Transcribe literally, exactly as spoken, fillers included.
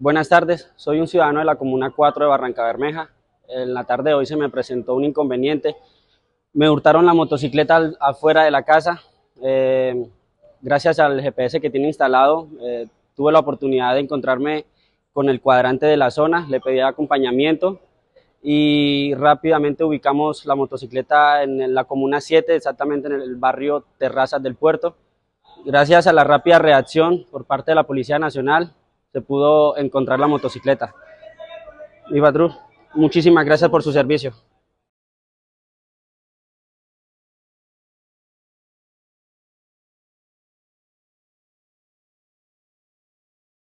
Buenas tardes, soy un ciudadano de la Comuna cuatro de Barrancabermeja. En la tarde de hoy se me presentó un inconveniente. Me hurtaron la motocicleta al, afuera de la casa. Eh, gracias al G P S que tiene instalado, eh, tuve la oportunidad de encontrarme con el cuadrante de la zona. Le pedí acompañamiento y rápidamente ubicamos la motocicleta en la Comuna siete, exactamente en el barrio Terrazas del Puerto. Gracias a la rápida reacción por parte de la Policía Nacional, se pudo encontrar la motocicleta. Ivatrú, muchísimas gracias por su servicio.